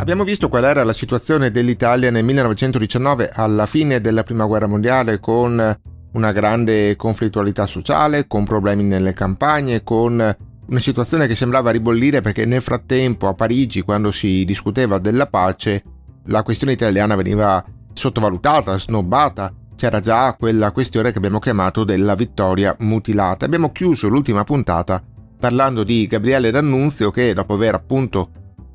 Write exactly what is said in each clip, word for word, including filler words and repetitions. Abbiamo visto qual era la situazione dell'Italia nel millenovecentodiciannove, alla fine della Prima Guerra Mondiale, con una grande conflittualità sociale, con problemi nelle campagne, con una situazione che sembrava ribollire perché nel frattempo a Parigi, quando si discuteva della pace, la questione italiana veniva sottovalutata, snobbata. C'era già quella questione che abbiamo chiamato della vittoria mutilata. Abbiamo chiuso l'ultima puntata parlando di Gabriele D'Annunzio che, dopo aver appunto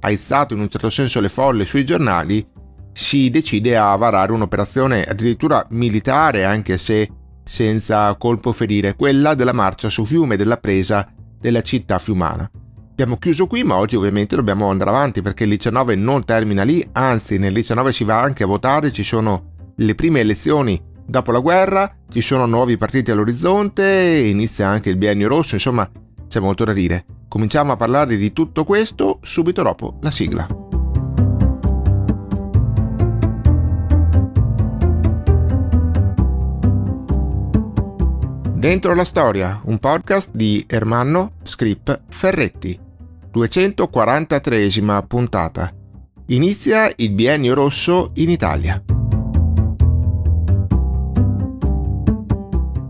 aizzato in un certo senso le folle sui giornali, si decide a varare un'operazione addirittura militare, anche se senza colpo ferire, quella della marcia su Fiume, della presa della città fiumana. Abbiamo chiuso qui, ma oggi ovviamente dobbiamo andare avanti perché il diciannove non termina lì, anzi nel diciannove si va anche a votare, ci sono le prime elezioni dopo la guerra, ci sono nuovi partiti all'orizzonte, inizia anche il biennio rosso, insomma c'è molto da dire. Cominciamo a parlare di tutto questo subito dopo la sigla. Dentro la storia, un podcast di Ermanno Scrip Ferretti, duecentoquarantatreesima puntata. Inizia il biennio rosso in Italia.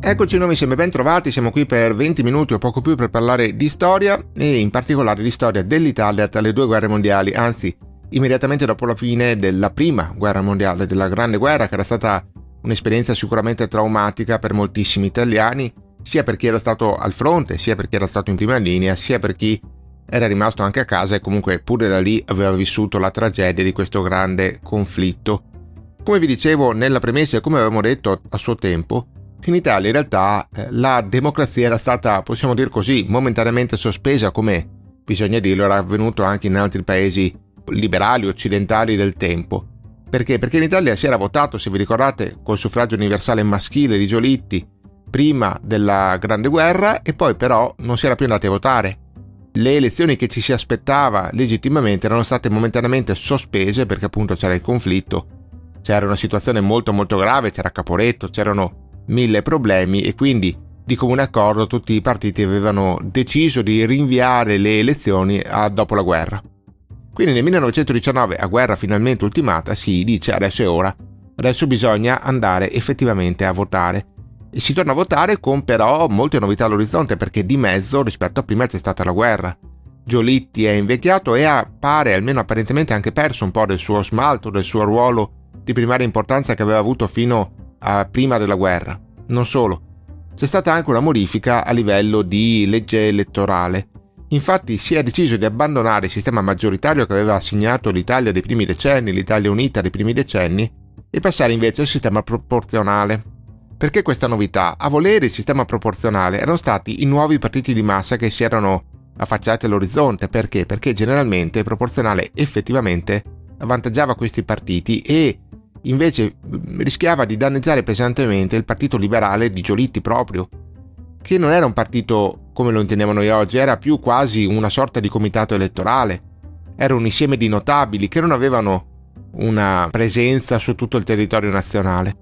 Eccoci, noi mi sembra ben trovati, siamo qui per venti minuti o poco più per parlare di storia e in particolare di storia dell'Italia tra le due guerre mondiali, anzi immediatamente dopo la fine della prima guerra mondiale, della grande guerra che era stata un'esperienza sicuramente traumatica per moltissimi italiani, sia per chi era stato al fronte, sia per chi era stato in prima linea, sia per chi era rimasto anche a casa e comunque pure da lì aveva vissuto la tragedia di questo grande conflitto. Come vi dicevo nella premessa e come avevamo detto a suo tempo, in Italia in realtà la democrazia era stata, possiamo dire così, momentaneamente sospesa, come bisogna dirlo era avvenuto anche in altri paesi liberali occidentali del tempo. Perché? Perché in Italia si era votato, se vi ricordate, col suffragio universale maschile di Giolitti prima della Grande Guerra e poi però non si era più andati a votare. Le elezioni che ci si aspettava legittimamente erano state momentaneamente sospese perché appunto c'era il conflitto, c'era una situazione molto molto grave, c'era Caporetto, c'erano mille problemi e quindi di comune accordo tutti i partiti avevano deciso di rinviare le elezioni a dopo la guerra. Quindi nel millenovecentodiciannove, a guerra finalmente ultimata, si dice adesso è ora, adesso bisogna andare effettivamente a votare. E si torna a votare con però molte novità all'orizzonte perché di mezzo rispetto a prima c'è stata la guerra. Giolitti è invecchiato e ha, pare, almeno apparentemente anche perso un po' del suo smalto, del suo ruolo di primaria importanza che aveva avuto fino a prima della guerra. Non solo, c'è stata anche una modifica a livello di legge elettorale. Infatti si è deciso di abbandonare il sistema maggioritario che aveva assegnato l'Italia dei primi decenni, l'Italia unita dei primi decenni, e passare invece al sistema proporzionale. Perché questa novità? A volere il sistema proporzionale erano stati i nuovi partiti di massa che si erano affacciati all'orizzonte. Perché? Perché generalmente il proporzionale effettivamente avvantaggiava questi partiti e invece rischiava di danneggiare pesantemente il partito liberale di Giolitti proprio, che non era un partito come lo intendiamo noi oggi, era più quasi una sorta di comitato elettorale, era un insieme di notabili che non avevano una presenza su tutto il territorio nazionale.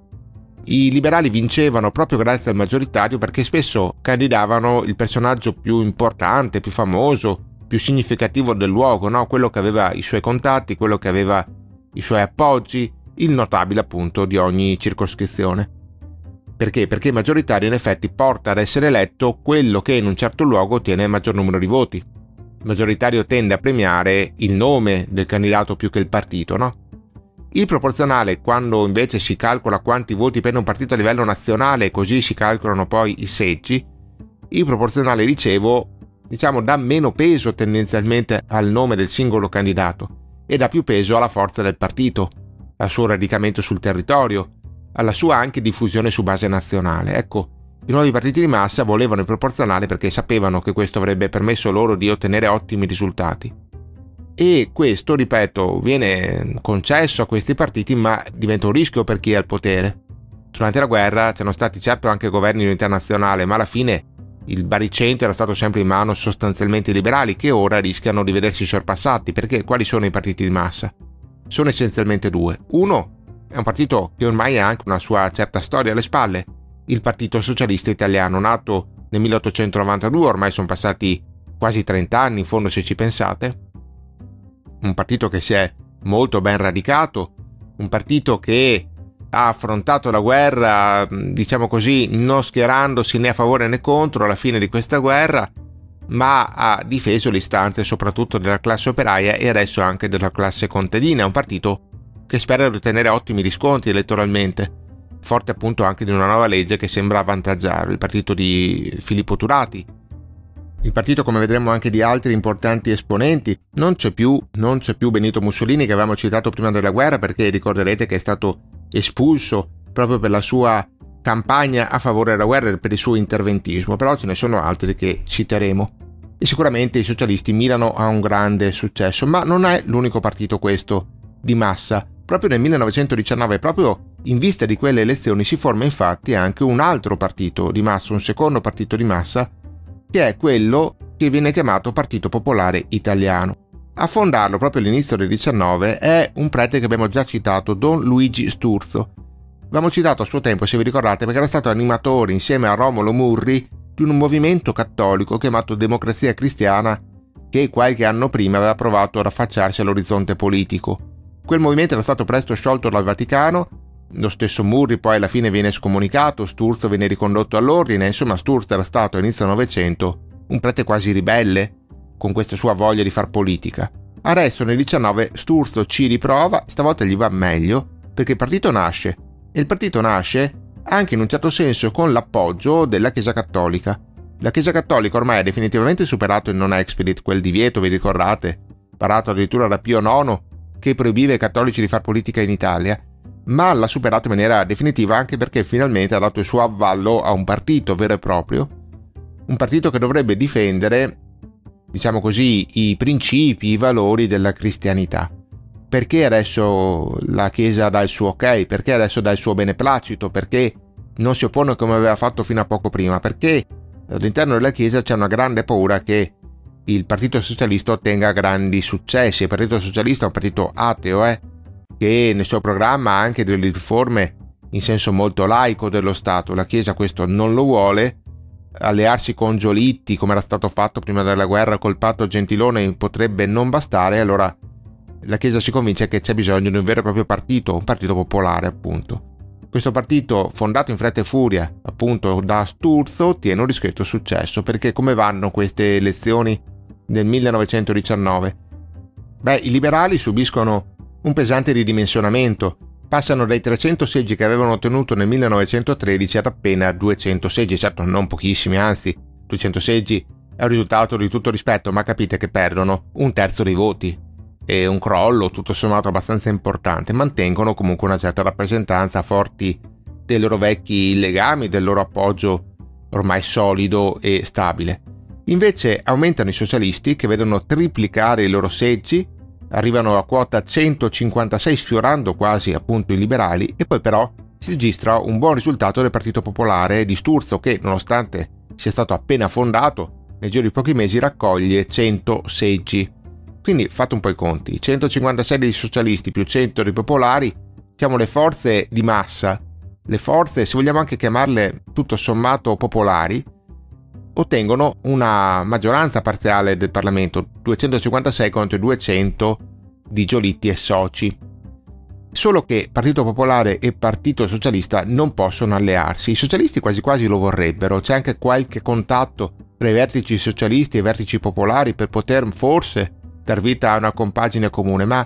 I liberali vincevano proprio grazie al maggioritario perché spesso candidavano il personaggio più importante, più famoso, più significativo del luogo, no? Quello che aveva i suoi contatti, quello che aveva i suoi appoggi, il notabile appunto di ogni circoscrizione. Perché? Perché il maggioritario in effetti porta ad essere eletto quello che in un certo luogo ottiene il maggior numero di voti. Il maggioritario tende a premiare il nome del candidato più che il partito, no? Il proporzionale, quando invece si calcola quanti voti prende un partito a livello nazionale e così si calcolano poi i seggi, il proporzionale, dicevo, diciamo dà meno peso tendenzialmente al nome del singolo candidato e dà più peso alla forza del partito, al suo radicamento sul territorio, alla sua anche diffusione su base nazionale. Ecco, i nuovi partiti di massa volevano il proporzionale perché sapevano che questo avrebbe permesso loro di ottenere ottimi risultati. E questo, ripeto, viene concesso a questi partiti, ma diventa un rischio per chi è al potere. Durante la guerra c'erano stati certo anche governi di unità nazionale, ma alla fine il baricentro era stato sempre in mano sostanzialmente ai liberali, che ora rischiano di vedersi sorpassati, perché quali sono i partiti di massa? Sono essenzialmente due. Uno è un partito che ormai ha anche una sua certa storia alle spalle, il Partito Socialista Italiano, nato nel milleottocentonovantadue, ormai sono passati quasi trenta anni in fondo se ci pensate, un partito che si è molto ben radicato, un partito che ha affrontato la guerra, diciamo così, non schierandosi né a favore né contro alla fine di questa guerra, ma ha difeso le istanze soprattutto della classe operaia e adesso anche della classe contadina, un partito che spera di ottenere ottimi riscontri elettoralmente, forte appunto anche di una nuova legge che sembra avvantaggiarlo, il partito di Filippo Turati. Il partito, come vedremo anche di altri importanti esponenti, non c'è più, non c'è più Benito Mussolini, che avevamo citato prima della guerra, perché ricorderete che è stato espulso proprio per la sua campagna a favore della guerra e per il suo interventismo, però ce ne sono altri che citeremo. E sicuramente i socialisti mirano a un grande successo, ma non è l'unico partito questo di massa. Proprio nel millenovecentodiciannove, proprio in vista di quelle elezioni, si forma infatti anche un altro partito di massa, un secondo partito di massa, che è quello che viene chiamato Partito Popolare Italiano. A fondarlo proprio all'inizio del diciannove è un prete che abbiamo già citato, Don Luigi Sturzo. L'abbiamo citato a suo tempo, se vi ricordate, perché era stato animatore insieme a Romolo Murri di un movimento cattolico chiamato Democrazia Cristiana, che qualche anno prima aveva provato a raffacciarsi all'orizzonte politico. Quel movimento era stato presto sciolto dal Vaticano, lo stesso Murri poi alla fine viene scomunicato, Sturzo viene ricondotto all'ordine, insomma Sturzo era stato all'inizio del Novecento un prete quasi ribelle, con questa sua voglia di far politica. Adesso nel diciannove Sturzo ci riprova, stavolta gli va meglio, perché il partito nasce, e il partito nasce anche in un certo senso con l'appoggio della Chiesa Cattolica. La Chiesa Cattolica ormai ha definitivamente superato il non expedit, quel divieto, vi ricordate, parato addirittura da Pio nono, che proibiva ai cattolici di far politica in Italia, ma l'ha superato in maniera definitiva anche perché finalmente ha dato il suo avvallo a un partito vero e proprio, un partito che dovrebbe difendere, diciamo così, i principi, i valori della cristianità. Perché adesso la Chiesa dà il suo ok? Perché adesso dà il suo beneplacito? Perché non si oppone come aveva fatto fino a poco prima? Perché all'interno della Chiesa c'è una grande paura che il Partito Socialista ottenga grandi successi. Il Partito Socialista è un partito ateo, eh, che nel suo programma ha anche delle riforme in senso molto laico dello Stato. La Chiesa questo non lo vuole. Allearsi con Giolitti, come era stato fatto prima della guerra col patto Gentiloni, potrebbe non bastare, allora la Chiesa si convince che c'è bisogno di un vero e proprio partito, un partito popolare appunto. Questo partito, fondato in fretta e furia appunto da Sturzo, ottiene un discreto successo, perché come vanno queste elezioni del millenovecentodiciannove? Beh, i liberali subiscono un pesante ridimensionamento, passano dai trecento seggi che avevano ottenuto nel millenovecentotredici ad appena duecento seggi, certo non pochissimi, anzi duecento seggi è un risultato di tutto rispetto, ma capite che perdono un terzo dei voti e un crollo tutto sommato abbastanza importante. Mantengono comunque una certa rappresentanza, forti dei loro vecchi legami, del loro appoggio ormai solido e stabile. Invece aumentano i socialisti, che vedono triplicare i loro seggi, arrivano a quota centocinquantasei, sfiorando quasi appunto i liberali, e poi però si registra un buon risultato del Partito Popolare di Sturzo, che nonostante sia stato appena fondato, nel giro di pochi mesi raccoglie cento seggi. Quindi fate un po' i conti, centocinquantasei dei socialisti più cento dei popolari, siamo le forze di massa, le forze, se vogliamo anche chiamarle tutto sommato popolari, ottengono una maggioranza parziale del Parlamento, duecentocinquantasei contro i duecento di Giolitti e soci. Solo che Partito Popolare e Partito Socialista non possono allearsi, i socialisti quasi quasi lo vorrebbero, c'è anche qualche contatto tra i vertici socialisti e i vertici popolari per poter forse dar vita a una compagine comune, ma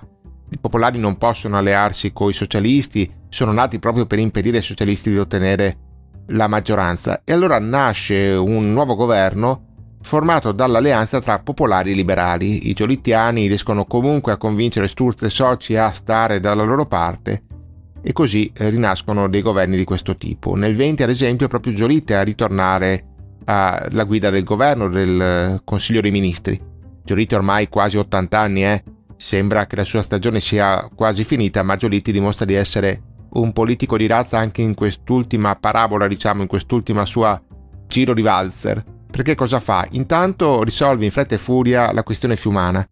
i popolari non possono allearsi coi socialisti, sono nati proprio per impedire ai socialisti di ottenere la maggioranza, e allora nasce un nuovo governo formato dall'alleanza tra popolari e liberali. I giolittiani riescono comunque a convincere Sturzo e soci a stare dalla loro parte, e così rinascono dei governi di questo tipo. Nel venti ad esempio è proprio Giolitti a ritornare alla guida del governo, del Consiglio dei Ministri. Giolitti ormai quasi ottanta anni, eh? Sembra che la sua stagione sia quasi finita, ma Giolitti dimostra di essere un politico di razza anche in quest'ultima parabola, diciamo, in quest'ultima sua giro di valzer. Perché cosa fa? Intanto risolve in fretta e furia la questione fiumana.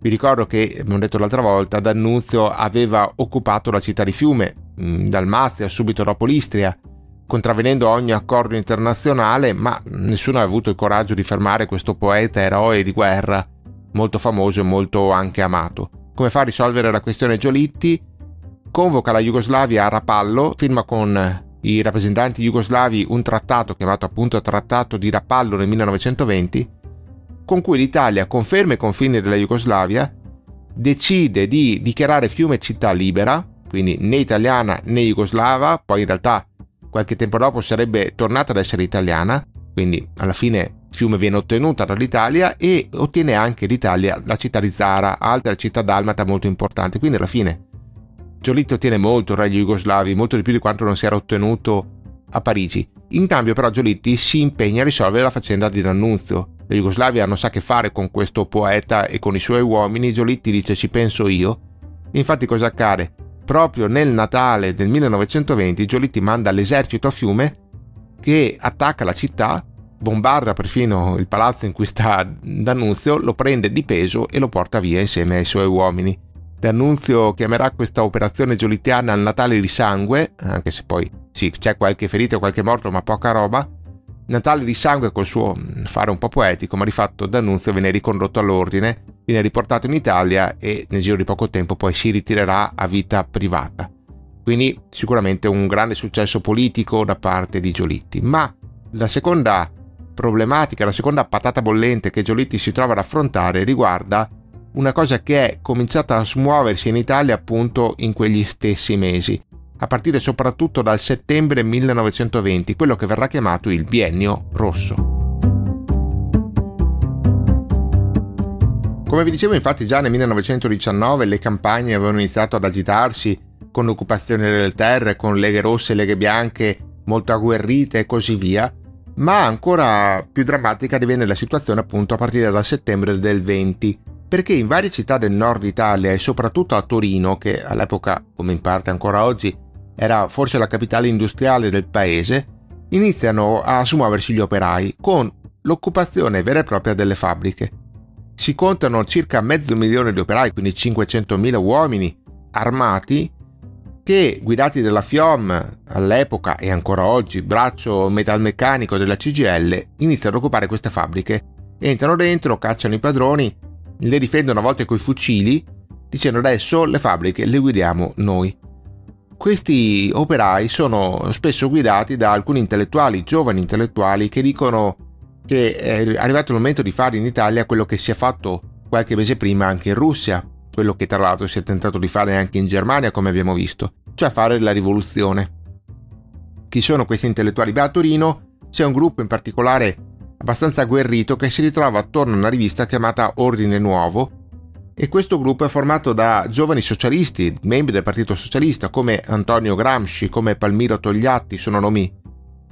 Vi ricordo che, come ho detto l'altra volta, D'Annunzio aveva occupato la città di Fiume, Dalmazia, subito dopo l'Istria, contravvenendo ogni accordo internazionale, ma nessuno aveva avuto il coraggio di fermare questo poeta eroe di guerra, molto famoso e molto anche amato. come fa a risolvere la questione Giolitti, convoca la Jugoslavia a Rapallo, firma con i rappresentanti jugoslavi un trattato chiamato appunto Trattato di Rapallo nel millenovecentoventi, con cui l'Italia conferma i confini della Jugoslavia, decide di dichiarare Fiume città libera, quindi né italiana né jugoslava, poi in realtà qualche tempo dopo sarebbe tornata ad essere italiana, quindi alla fine Fiume viene ottenuta dall'Italia e ottiene anche l'Italia la città di Zara, altra città dalmata molto importante. Quindi alla fine Giolitti ottiene molto dagli jugoslavi, molto di più di quanto non si era ottenuto a Parigi. In cambio però Giolitti si impegna a risolvere la faccenda di D'Annunzio. La Jugoslavia non sa che fare con questo poeta e con i suoi uomini. Giolitti dice: ci penso io. Infatti cosa accade? Proprio nel Natale del millenovecentoventi Giolitti manda l'esercito a Fiume, che attacca la città, bombarda perfino il palazzo in cui sta D'Annunzio, lo prende di peso e lo porta via insieme ai suoi uomini. D'Annunzio chiamerà questa operazione giolittiana il Natale di sangue, anche se poi sì, c'è qualche ferito, qualche morto, ma poca roba. Natale di sangue col suo fare un po' poetico, ma di fatto D'Annunzio viene ricondotto all'ordine, viene riportato in Italia e nel giro di poco tempo poi si ritirerà a vita privata. Quindi sicuramente un grande successo politico da parte di Giolitti. Ma la seconda problematica, la seconda patata bollente che Giolitti si trova ad affrontare riguarda una cosa che è cominciata a smuoversi in Italia appunto in quegli stessi mesi, a partire soprattutto dal settembre millenovecentoventi, quello che verrà chiamato il Biennio Rosso. Come vi dicevo, infatti già nel millenovecentodiciannove le campagne avevano iniziato ad agitarsi con l'occupazione delle terre, con leghe rosse, leghe bianche, molto agguerrite e così via, ma ancora più drammatica divenne la situazione appunto a partire da settembre del venti, perché in varie città del nord Italia e soprattutto a Torino, che all'epoca, come in parte ancora oggi, era forse la capitale industriale del paese, iniziano a smuoversi gli operai con l'occupazione vera e propria delle fabbriche. Si contano circa mezzo milione di operai, quindi cinquecentomila uomini armati che, guidati dalla FIOM all'epoca e ancora oggi, braccio metalmeccanico della C G L, iniziano ad occupare queste fabbriche, entrano dentro, cacciano i padroni, le difendono a volte coi fucili, dicendo: adesso le fabbriche le guidiamo noi. Questi operai sono spesso guidati da alcuni intellettuali, giovani intellettuali, che dicono che è arrivato il momento di fare in Italia quello che si è fatto qualche mese prima anche in Russia, quello che tra l'altro si è tentato di fare anche in Germania, come abbiamo visto, cioè fare la rivoluzione. Chi sono questi intellettuali? Beh, a Torino c'è un gruppo in particolare abbastanza agguerrito che si ritrova attorno a una rivista chiamata Ordine Nuovo, e questo gruppo è formato da giovani socialisti, membri del Partito Socialista, come Antonio Gramsci, come Palmiro Togliatti. Sono nomi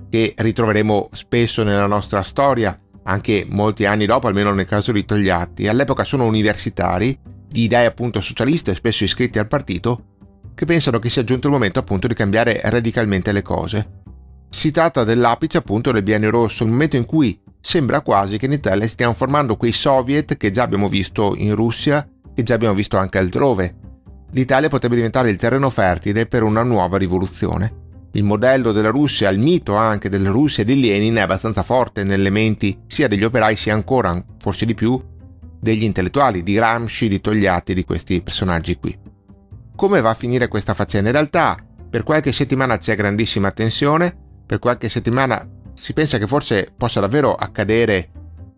che ritroveremo spesso nella nostra storia, anche molti anni dopo, almeno nel caso di Togliatti. All'epoca sono universitari, di idee appunto socialiste, spesso iscritti al partito, che pensano che sia giunto il momento appunto di cambiare radicalmente le cose. Si tratta dell'apice appunto del Biennio Rosso, il momento in cui sembra quasi che in Italia stiamo formando quei soviet che già abbiamo visto in Russia e già abbiamo visto anche altrove. L'Italia potrebbe diventare il terreno fertile per una nuova rivoluzione. Il modello della Russia, il mito anche della Russia e di Lenin è abbastanza forte nelle menti sia degli operai sia ancora, forse di più, degli intellettuali, di Gramsci, di Togliatti, di questi personaggi qui. Come va a finire questa faccenda? In realtà per qualche settimana c'è grandissima tensione, per qualche settimana si pensa che forse possa davvero accadere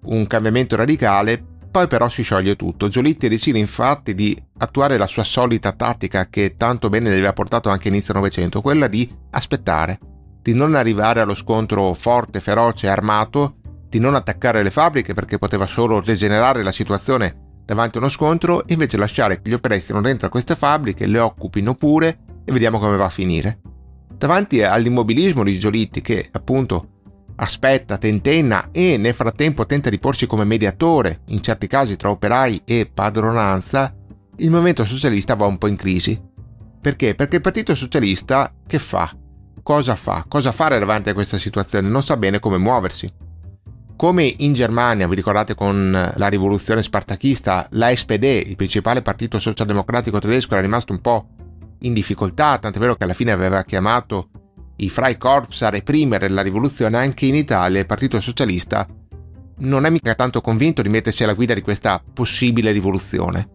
un cambiamento radicale, poi però si scioglie tutto. Giolitti decide infatti di attuare la sua solita tattica che tanto bene gli aveva portato anche inizio Novecento, quella di aspettare, di non arrivare allo scontro forte, feroce, armato, di non attaccare le fabbriche perché poteva solo degenerare la situazione davanti a uno scontro, e invece lasciare che gli operai stiano dentro a queste fabbriche, le occupino pure e vediamo come va a finire. Davanti all'immobilismo di Giolitti, che appunto aspetta, tentenna e nel frattempo tenta di porsi come mediatore, in certi casi tra operai e padronanza, il movimento socialista va un po' in crisi. Perché? Perché il Partito Socialista che fa? Cosa fa? Cosa fare davanti a questa situazione? Non sa bene come muoversi. Come in Germania, vi ricordate con la rivoluzione spartachista, la S P D, il principale partito socialdemocratico tedesco, era rimasto un po' in difficoltà, tant'è vero che alla fine aveva chiamato i Freikorps a reprimere la rivoluzione. Anche in Italia il Partito Socialista non è mica tanto convinto di mettersi alla guida di questa possibile rivoluzione.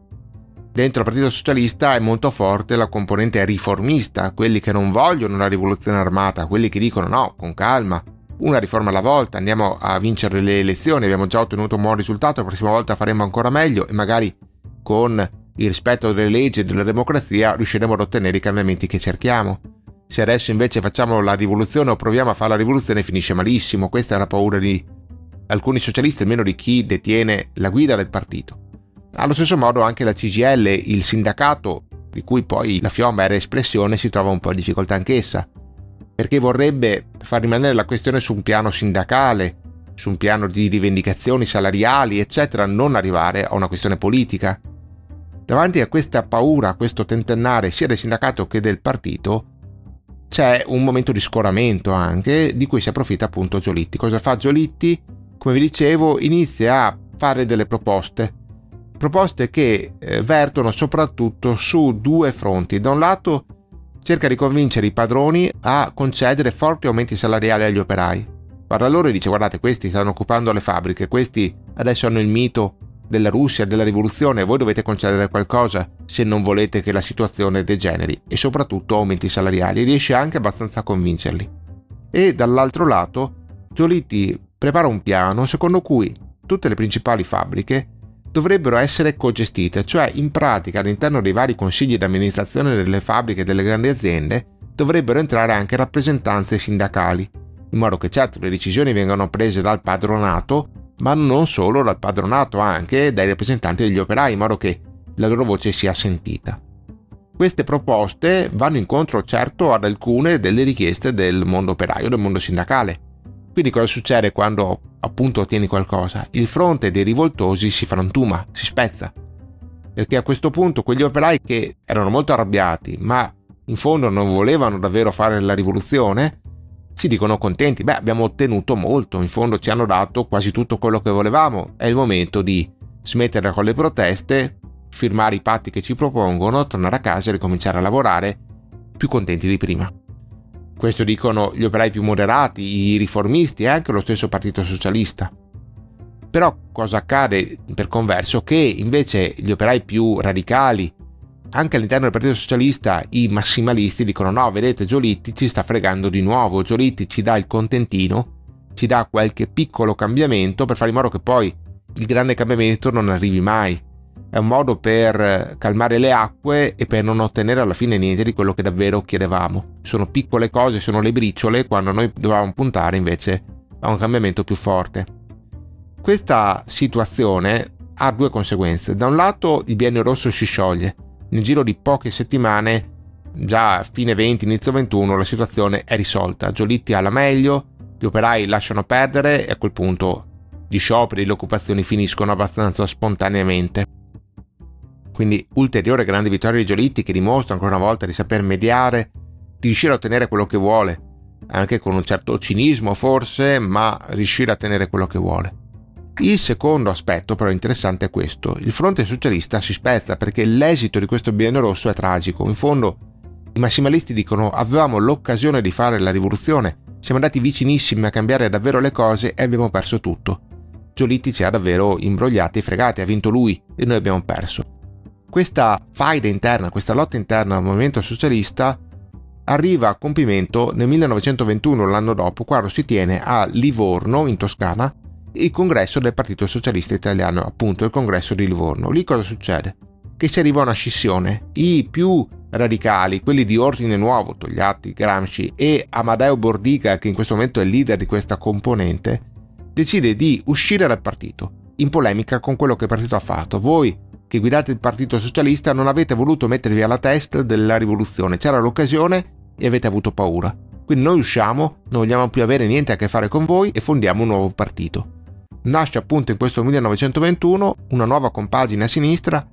Dentro il Partito Socialista è molto forte la componente riformista, quelli che non vogliono una rivoluzione armata, quelli che dicono no, con calma, una riforma alla volta, andiamo a vincere le elezioni, abbiamo già ottenuto un buon risultato, la prossima volta faremo ancora meglio e magari con il rispetto delle leggi e della democrazia riusciremo ad ottenere i cambiamenti che cerchiamo. Se adesso invece facciamo la rivoluzione o proviamo a fare la rivoluzione finisce malissimo, questa è la paura di alcuni socialisti, almeno di chi detiene la guida del partito. Allo stesso modo anche la C G L, il sindacato, di cui poi la FIOM era espressione, si trova un po' in difficoltà anch'essa, perché vorrebbe far rimanere la questione su un piano sindacale, su un piano di rivendicazioni salariali, eccetera, non arrivare a una questione politica. Davanti a questa paura, a questo tentennare sia del sindacato che del partito, c'è un momento di scoramento anche, di cui si approfitta appunto Giolitti. Cosa fa Giolitti? Come vi dicevo, inizia a fare delle proposte, proposte che vertono soprattutto su due fronti. Da un lato cerca di convincere i padroni a concedere forti aumenti salariali agli operai. Parla loro e dice: guardate, questi stanno occupando le fabbriche, questi adesso hanno il mito della Russia, della rivoluzione, voi dovete concedere qualcosa se non volete che la situazione degeneri, e soprattutto aumenti salariali. Riesce anche abbastanza a convincerli. E dall'altro lato Giolitti prepara un piano secondo cui tutte le principali fabbriche dovrebbero essere cogestite, cioè in pratica all'interno dei vari consigli di amministrazione delle fabbriche e delle grandi aziende dovrebbero entrare anche rappresentanze sindacali, in modo che certo le decisioni vengano prese dal padronato, ma non solo dal padronato, anche dai rappresentanti degli operai, in modo che la loro voce sia sentita. Queste proposte vanno incontro certo ad alcune delle richieste del mondo operaio, del mondo sindacale. Quindi cosa succede quando appunto ottieni qualcosa? Il fronte dei rivoltosi si frantuma, si spezza, perché a questo punto quegli operai che erano molto arrabbiati ma in fondo non volevano davvero fare la rivoluzione si dicono contenti: beh, abbiamo ottenuto molto, in fondo ci hanno dato quasi tutto quello che volevamo, è il momento di smettere con le proteste, firmare i patti che ci propongono, tornare a casa e ricominciare a lavorare più contenti di prima. Questo dicono gli operai più moderati, i riformisti e anche lo stesso Partito Socialista. Però cosa accade per converso? Che invece gli operai più radicali, anche all'interno del Partito Socialista, i massimalisti dicono: no, vedete, Giolitti ci sta fregando di nuovo, Giolitti ci dà il contentino, ci dà qualche piccolo cambiamento per fare in modo che poi il grande cambiamento non arrivi mai. È un modo per calmare le acque e per non ottenere alla fine niente di quello che davvero chiedevamo. Sono piccole cose, sono le briciole, quando noi dovevamo puntare invece a un cambiamento più forte. Questa situazione ha due conseguenze. Da un lato il Biennio Rosso si scioglie. Nel giro di poche settimane, già a fine venti, inizio ventuno, la situazione è risolta. Giolitti ha la meglio, gli operai lasciano perdere e a quel punto gli scioperi e le occupazioni finiscono abbastanza spontaneamente. Quindi ulteriore grande vittoria di Giolitti, che dimostra ancora una volta di saper mediare, di riuscire a ottenere quello che vuole, anche con un certo cinismo forse, ma riuscire a ottenere quello che vuole. Il secondo aspetto però interessante è questo: il fronte socialista si spezza perché l'esito di questo biennio rosso è tragico. In fondo i massimalisti dicono: avevamo l'occasione di fare la rivoluzione, siamo andati vicinissimi a cambiare davvero le cose e abbiamo perso tutto. Giolitti ci ha davvero imbrogliati e fregati, ha vinto lui e noi abbiamo perso. Questa faida interna, questa lotta interna al movimento socialista arriva a compimento nel millenovecentoventuno, l'anno dopo, quando si tiene a Livorno, in Toscana, il congresso del Partito Socialista Italiano, appunto il congresso di Livorno. Lì cosa succede? Che si arriva a una scissione. I più radicali, quelli di Ordine Nuovo, Togliatti, Gramsci e Amadeo Bordiga, che in questo momento è il leader di questa componente, decide di uscire dal partito, in polemica con quello che il partito ha fatto. Voi che guidate il Partito Socialista non avete voluto mettervi alla testa della rivoluzione, c'era l'occasione e avete avuto paura. Quindi noi usciamo, non vogliamo più avere niente a che fare con voi e fondiamo un nuovo partito. Nasce appunto in questo millenovecentoventuno una nuova compagine a sinistra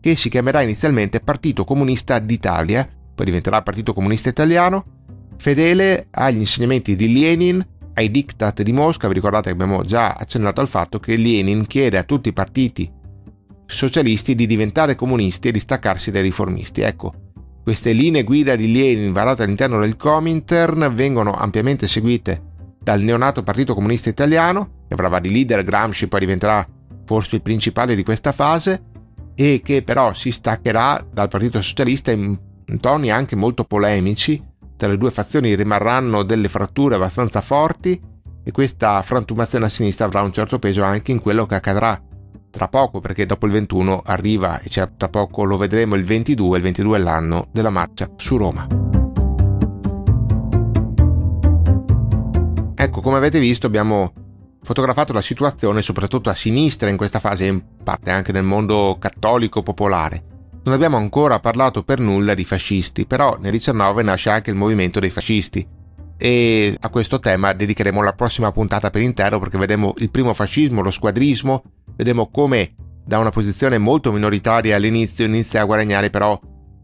che si chiamerà inizialmente Partito Comunista d'Italia, poi diventerà Partito Comunista Italiano, fedele agli insegnamenti di Lenin, ai diktat di Mosca. Vi ricordate che abbiamo già accennato al fatto che Lenin chiede a tutti i partiti socialisti di diventare comunisti e di staccarsi dai riformisti. Ecco, queste linee guida di Lenin varate all'interno del Comintern vengono ampiamente seguite dal neonato Partito Comunista Italiano, che avrà vari leader, Gramsci poi diventerà forse il principale di questa fase, e che però si staccherà dal Partito Socialista in toni anche molto polemici. Tra le due fazioni rimarranno delle fratture abbastanza forti e questa frantumazione a sinistra avrà un certo peso anche in quello che accadrà tra poco, perché dopo il ventuno arriva, e cioè tra poco lo vedremo, il ventidue. Il ventidue è l'anno della marcia su Roma. Ecco, come avete visto abbiamo fotografato la situazione soprattutto a sinistra in questa fase e in parte anche nel mondo cattolico popolare. Non abbiamo ancora parlato per nulla di fascisti, però nel diciannove nasce anche il movimento dei fascisti e a questo tema dedicheremo la prossima puntata per intero, perché vedremo il primo fascismo, lo squadrismo, vedremo come da una posizione molto minoritaria all'inizio inizia a guadagnare però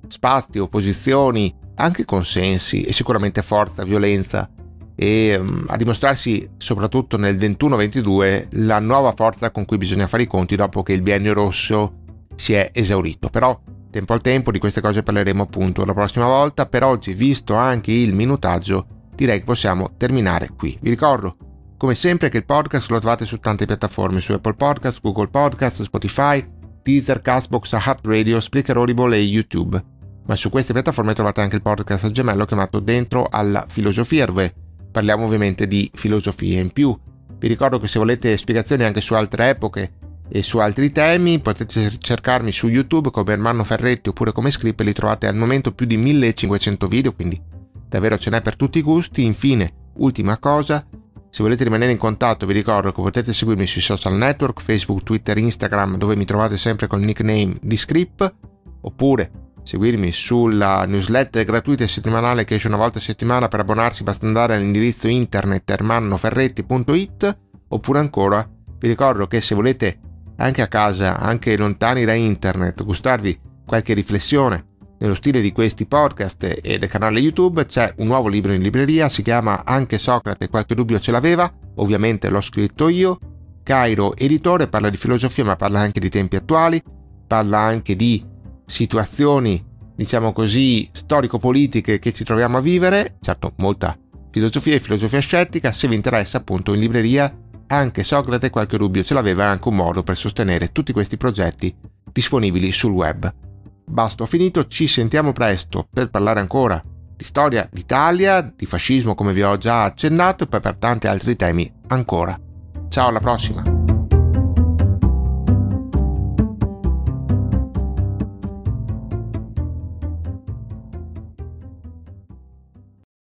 spazi, opposizioni, anche consensi e sicuramente forza, violenza, e um, a dimostrarsi soprattutto nel ventuno ventidue la nuova forza con cui bisogna fare i conti dopo che il biennio rosso si è esaurito. Però tempo al tempo di queste cose parleremo appunto la prossima volta. Per oggi, visto anche il minutaggio, direi che possiamo terminare qui. Vi ricordo come sempre che il podcast lo trovate su tante piattaforme, su Apple Podcast, Google Podcast, Spotify, Deezer, Castbox, iHeartRadio, Spreaker, Audible e YouTube. Ma su queste piattaforme trovate anche il podcast a gemello chiamato Dentro alla filosofia, dove parliamo ovviamente di filosofia in più. Vi ricordo che se volete spiegazioni anche su altre epoche e su altri temi potete cercarmi su YouTube come Ermanno Ferretti oppure come Scrip, e li trovate al momento più di millecinquecento video, quindi davvero ce n'è per tutti i gusti. Infine, ultima cosa, se volete rimanere in contatto vi ricordo che potete seguirmi sui social network Facebook, Twitter, Instagram, dove mi trovate sempre col nickname di Scrip, oppure seguirmi sulla newsletter gratuita e settimanale che esce una volta a settimana. Per abbonarsi basta andare all'indirizzo internet ermannoferretti punto it, oppure ancora vi ricordo che se volete anche a casa, anche lontani da internet, gustarvi qualche riflessione nello stile di questi podcast e del canale YouTube, c'è un nuovo libro in libreria, si chiama Anche Socrate qualche dubbio ce l'aveva, ovviamente l'ho scritto io, Cairo editore, parla di filosofia ma parla anche di tempi attuali, parla anche di situazioni, diciamo così, storico-politiche che ci troviamo a vivere, certo molta filosofia e filosofia scettica. Se vi interessa appunto in libreria Anche Socrate qualche dubbio ce l'aveva, anche un modo per sostenere tutti questi progetti disponibili sul web. Basta, ho finito, ci sentiamo presto per parlare ancora di storia d'Italia, di fascismo come vi ho già accennato e poi per tanti altri temi ancora. Ciao, alla prossima!